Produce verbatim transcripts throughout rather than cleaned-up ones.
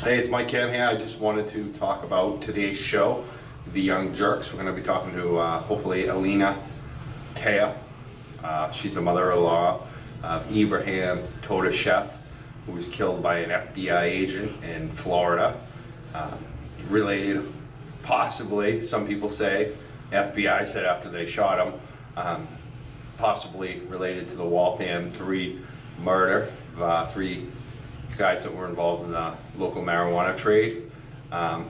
Hey, it's Mike Cann here. I just wanted to talk about today's show, The Young Jerks. We're going to be talking to, uh, hopefully, Alina Taya. Uh, she's the mother-in-law of Ibragim Todashev, who was killed by an F B I agent in Florida. Uh, related, possibly, some people say, F B I said after they shot him, um, possibly related to the Waltham three murder of uh, three guys that were involved in the local marijuana trade. Um,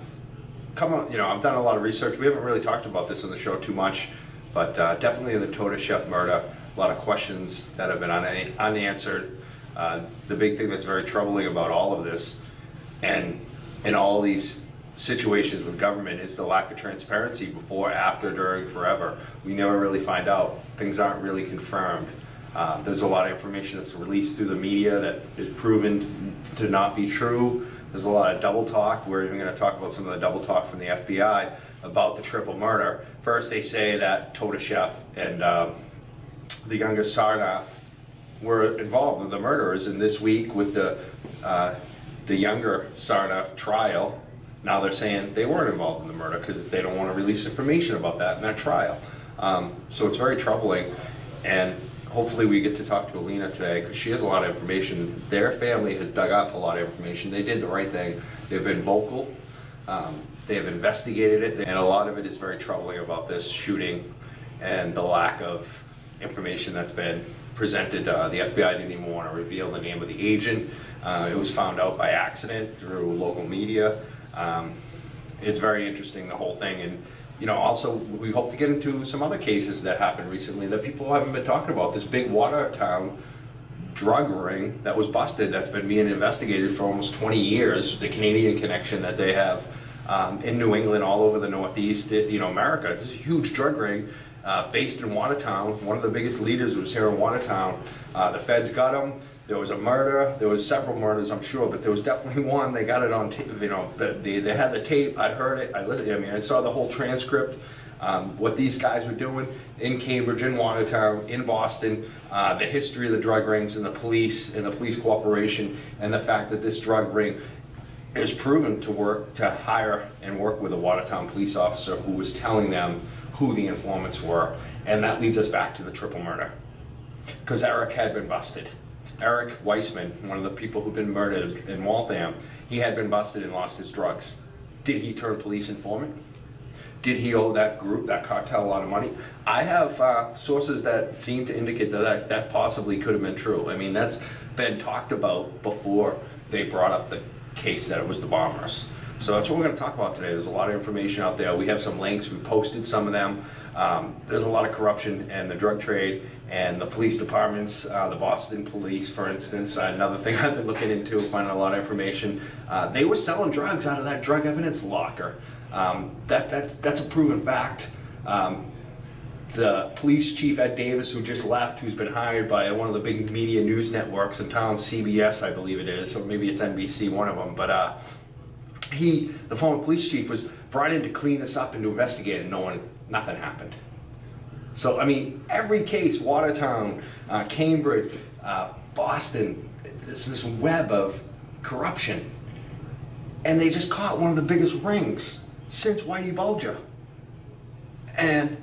come on, you know, I've done a lot of research. We haven't really talked about this on the show too much, but uh, definitely in the Todashev murder, a lot of questions that have been un unanswered. Uh, the big thing that's very troubling about all of this and in all these situations with government is the lack of transparency before, after, during, forever. We never really find out. Things aren't really confirmed. Uh, there's a lot of information that's released through the media that is proven to not be true. There's a lot of double talk. We're even going to talk about some of the double talk from the F B I about the triple murder. First, they say that Todashev and um, the younger Tsarnaev were involved with the murderers, and this week with the uh, the younger Tsarnaev trial, now they're saying they weren't involved in the murder because they don't want to release information about that in that trial. Um, so it's very troubling, and hopefully we get to talk to Alina today because she has a lot of information. Their family has dug up a lot of information. They did the right thing. They've been vocal. Um, they have investigated it, and a lot of it is very troubling about this shooting and the lack of information that's been presented. Uh, the F B I didn't even want to reveal the name of the agent. Uh, it was found out by accident through local media. Um, it's very interesting, the whole thing, and you know, also we hope to get into some other cases that happened recently that people haven't been talking about. This big Watertown drug ring that was busted, that's been being investigated for almost twenty years, the Canadian connection that they have um, in New England, all over the Northeast, you know, America. It's a huge drug ring uh, based in Watertown. One of the biggest leaders was here in Watertown. Uh, the feds got him. There was a murder. There was several murders, I'm sure, but there was definitely one. They got it on tape. You know, the, the, they had the tape. I heard it. I listened. I mean, I saw the whole transcript. Um, what these guys were doing in Cambridge, in Watertown, in Boston, uh, the history of the drug rings and the police and the police cooperation, and the fact that this drug ring is proven to work to hire and work with a Watertown police officer who was telling them who the informants were, and that leads us back to the triple murder, because Eric had been busted. Eric Weissman, one of the people who'd been murdered in Waltham, he had been busted and lost his drugs. Did he turn police informant? Did he owe that group, that cartel, a lot of money? I have uh, sources that seem to indicate that, that that possibly could have been true. I mean, that's been talked about before they brought up the case that it was the bombers. So that's what we're going to talk about today. There's a lot of information out there. We have some links. We posted some of them. Um, there's a lot of corruption in the drug trade and the police departments, uh, the Boston police, for instance. Another thing I've been looking into, finding a lot of information. Uh, they were selling drugs out of that drug evidence locker. Um, that, that, that's a proven fact. Um, the police chief, Ed Davis, who just left, who's been hired by one of the big media news networks in town, C B S, I believe it is, or maybe it's N B C, one of them. But, uh, He, the former police chief, was brought in to clean this up and to investigate, and no one, nothing happened. So, I mean, every case, Watertown, uh, Cambridge, uh, Boston, there's this web of corruption. And they just caught one of the biggest rings since Whitey Bulger. And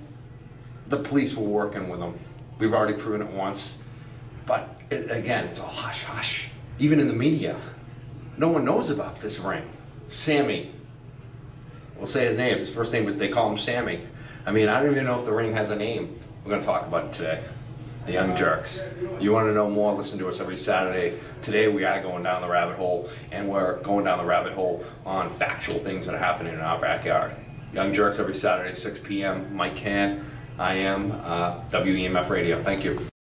the police were working with them. We've already proven it once. But, it, again, it's all hush-hush. Even in the media, no one knows about this ring. Sammy, we'll say his name, his first name was, they call him Sammy. I mean, I don't even know if the ring has a name. We're going to talk about it today. The Young Jerks. You want to know more, listen to us every Saturday. Today we are going down the rabbit hole, and we're going down the rabbit hole on factual things that are happening in our backyard. Young Jerks every Saturday, six p m Mike Cann, I am uh, W E M F Radio. Thank you.